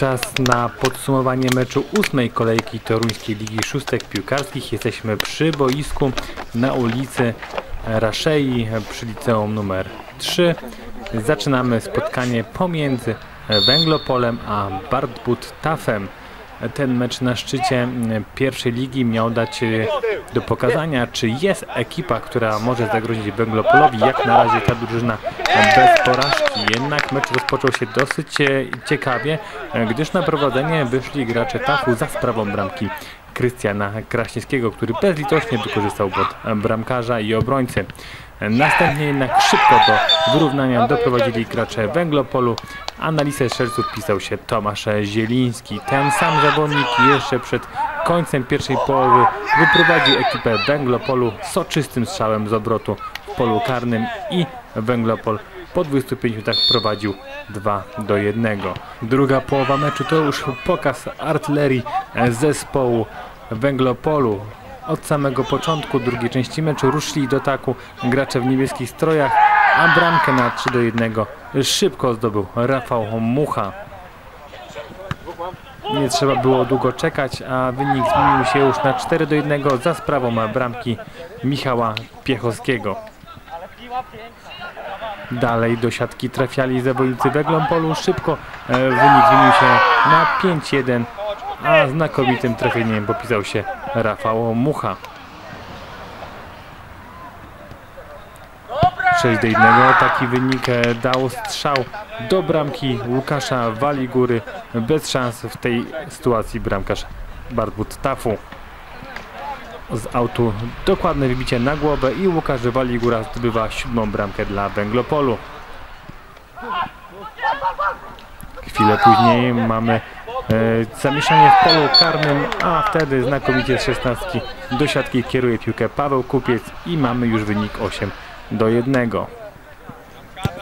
Czas na podsumowanie meczu 8. kolejki Toruńskiej Ligi Szóstek Piłkarskich. Jesteśmy przy boisku na ulicy Raszei przy liceum numer 3. Zaczynamy spotkanie pomiędzy Węglopolem a Bartbud/TAF-em. Ten mecz na szczycie pierwszej ligi miał dać do pokazania, czy jest ekipa, która może zagrozić Węglopolowi. Jak na razie ta drużyna bez porażki. Jednak mecz rozpoczął się dosyć ciekawie, gdyż na prowadzenie wyszli gracze TAF-u za sprawą bramki Krystiana Kraśniewskiego, który bezlitośnie wykorzystał błąd bramkarza i obrońcy. Następnie jednak szybko do wyrównania doprowadzili gracze Węglopolu, a na listę strzelców wpisał się Tomasz Zieliński. Ten sam zawodnik jeszcze przed końcem pierwszej połowy wyprowadził ekipę Węglopolu soczystym strzałem z obrotu w polu karnym i Węglopol po 25 minutach prowadził 2-1. Druga połowa meczu to już pokaz artylerii zespołu Węglopolu. Od samego początku drugiej części meczu ruszyli do ataku gracze w niebieskich strojach, a bramkę na 3-1 szybko zdobył Rafał Mucha. Nie trzeba było długo czekać, a wynik zmienił się już na 4-1 za sprawą bramki Michała Piechowskiego. Dalej do siatki trafiali zawodnicy Węglopolu. Szybko wynik zmienił się na 5-1, a znakomitym trafieniem popisał się Rafał Mucha. 6-1, taki wynik dał strzał do bramki Łukasza Waligóry. Bez szans w tej sytuacji bramkarz Bartbud/TAF-u. Z autu dokładne wybicie na głowę i Łukasz Waligóra zdobywa 7. bramkę dla Węglopolu. Chwilę później mamy zamieszanie w polu karnym, a wtedy znakomicie z 16 do siatki kieruje piłkę Paweł Kupiec i mamy już wynik 8-1.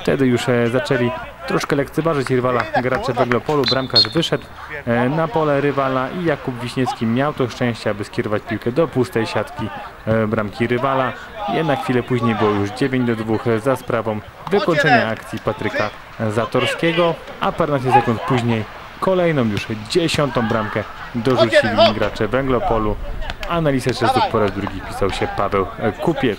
Wtedy już zaczęli troszkę lekceważyć rywala gracze Węglopolu. Bramkarz wyszedł na pole rywala i Jakub Wiśniewski miał to szczęście, aby skierować piłkę do pustej siatki bramki rywala. Jednak chwilę później było już 9-2 za sprawą wykończenia akcji Patryka Zatorskiego, a 15 sekund później kolejną już 10. bramkę dorzucili gracze Węglopolu. Analizę czasów po raz drugi pisał się Paweł Kupiec.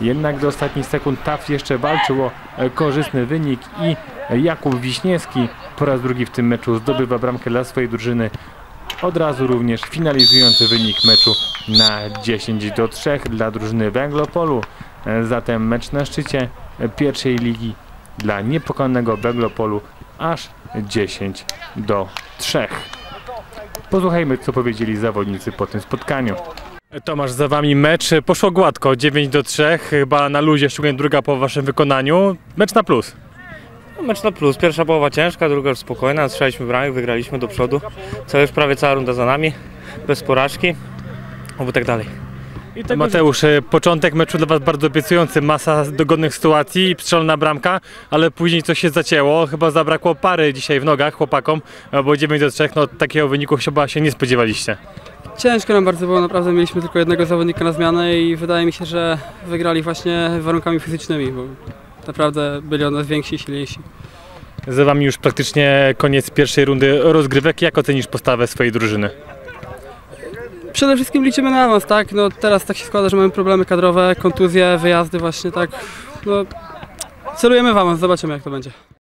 Jednak do ostatnich sekund TAF jeszcze walczył o korzystny wynik i Jakub Wiśniewski po raz drugi w tym meczu zdobywa bramkę dla swojej drużyny, od razu również finalizujący wynik meczu na 10-3 dla drużyny Węglopolu. Zatem mecz na szczycie pierwszej ligi dla niepokonanego Węglopolu aż 10-3. Posłuchajmy, co powiedzieli zawodnicy po tym spotkaniu. Tomasz, za wami mecz. Poszło gładko, 9-3, chyba na luzie, szczególnie druga po waszym wykonaniu. Mecz na plus. Mecz na plus. Pierwsza połowa ciężka, druga spokojna. Strzeliśmy bramek, wygraliśmy do przodu. Już prawie cała runda za nami, bez porażki, oby tak dalej. I tak Mateusz, początek meczu dla was bardzo obiecujący, masa dogodnych sytuacji, strzelona bramka, ale później coś się zacięło, chyba zabrakło pary dzisiaj w nogach chłopakom, bo 9-3, no takiego wyniku chyba się nie spodziewaliście. Ciężko nam bardzo było, naprawdę mieliśmy tylko jednego zawodnika na zmianę i wydaje mi się, że wygrali właśnie warunkami fizycznymi, bo naprawdę byli od nas więksi i silniejsi. Za wami już praktycznie koniec pierwszej rundy rozgrywek. Jak ocenisz postawę swojej drużyny? Przede wszystkim liczymy na awans, tak? No teraz tak się składa, że mamy problemy kadrowe, kontuzje, wyjazdy właśnie, tak? No, celujemy w awans, zobaczymy jak to będzie.